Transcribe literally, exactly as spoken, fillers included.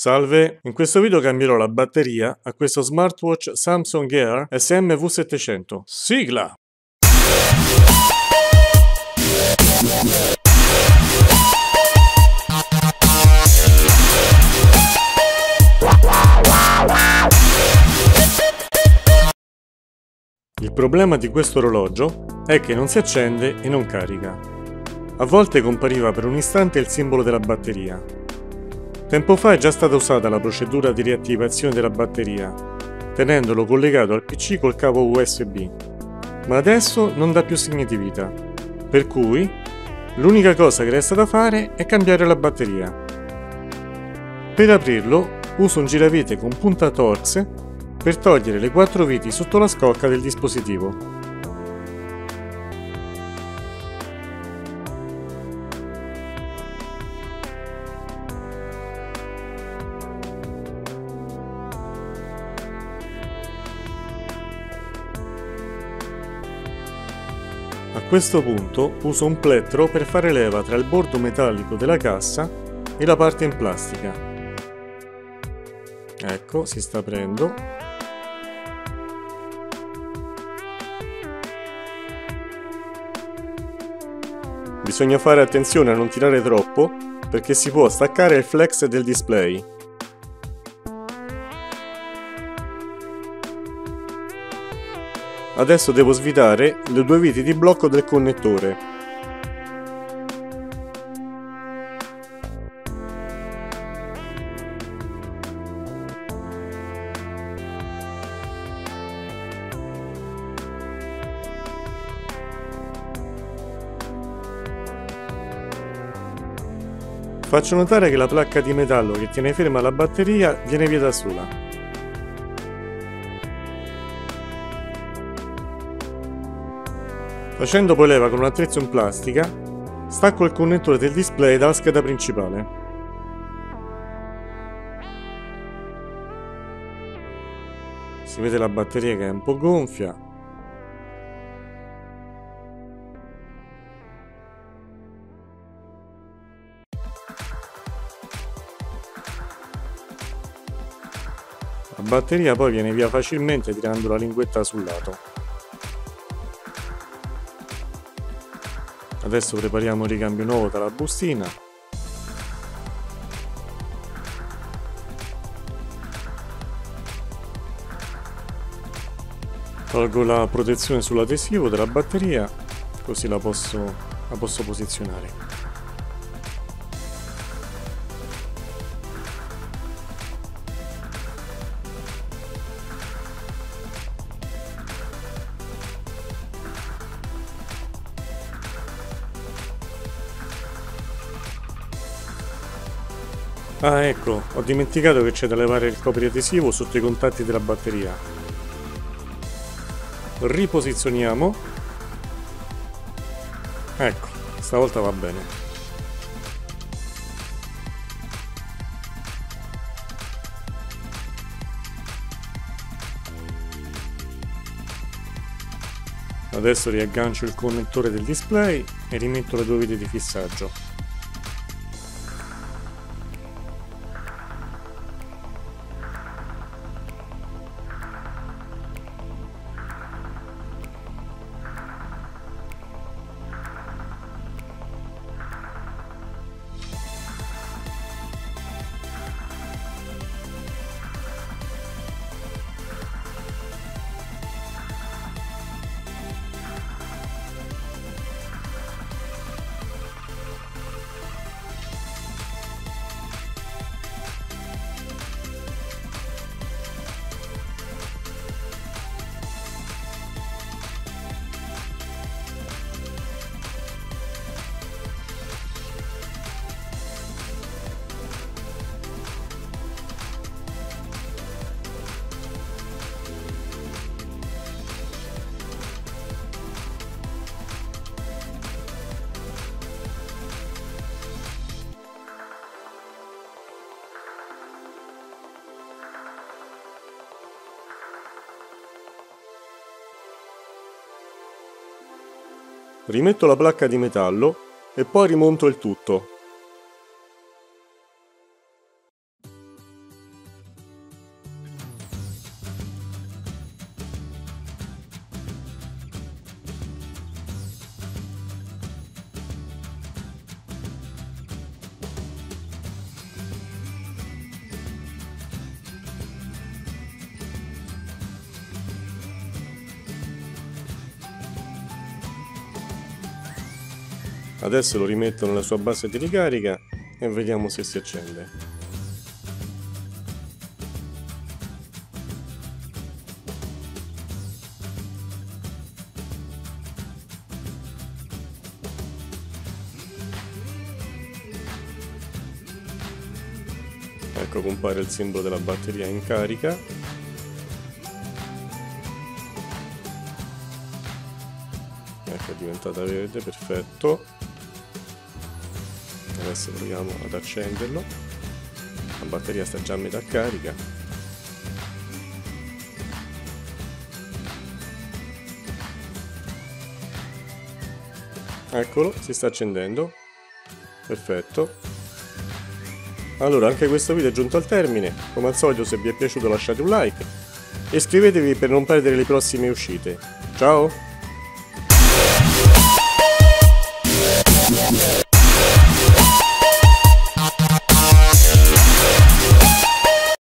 Salve, in questo video cambierò la batteria a questo smartwatch Samsung Gear S M V settecento. Sigla! Il problema di questo orologio è che non si accende e non carica. A volte compariva per un istante il simbolo della batteria. Tempo fa è già stata usata la procedura di riattivazione della batteria, tenendolo collegato al P C col cavo U S B, ma adesso non dà più segni di vita, per cui l'unica cosa che resta da fare è cambiare la batteria. Per aprirlo uso un giravite con punta Torx per togliere le quattro viti sotto la scocca del dispositivo. A questo punto uso un plettro per fare leva tra il bordo metallico della cassa e la parte in plastica. Ecco, si sta aprendo. Bisogna fare attenzione a non tirare troppo perché si può staccare il flex del display. Adesso devo svitare le due viti di blocco del connettore. Faccio notare che la placca di metallo che tiene ferma la batteria viene via da sola. Facendo poi leva con un attrezzo in plastica, stacco il connettore del display dalla scheda principale. Si vede la batteria che è un po' gonfia. La batteria poi viene via facilmente tirando la linguetta sul lato. Adesso prepariamo il ricambio nuovo dalla bustina. Tolgo la protezione sull'adesivo della batteria, così la posso, la posso posizionare. Ah, ecco, ho dimenticato che c'è da levare il copriadesivo sotto i contatti della batteria. Riposizioniamo. Ecco, stavolta va bene. Adesso riaggancio il connettore del display e rimetto le due viti di fissaggio. Rimetto la placca di metallo e poi rimonto il tutto. Adesso lo rimetto nella sua base di ricarica e vediamo se si accende. Ecco, compare il simbolo della batteria in carica. Ecco, è diventata verde, perfetto. Adesso proviamo ad accenderlo. La batteria sta già a metà carica. Eccolo, si sta accendendo. Perfetto. Allora, anche questo video è giunto al termine. Come al solito, se vi è piaciuto lasciate un like e iscrivetevi per non perdere le prossime uscite. Ciao!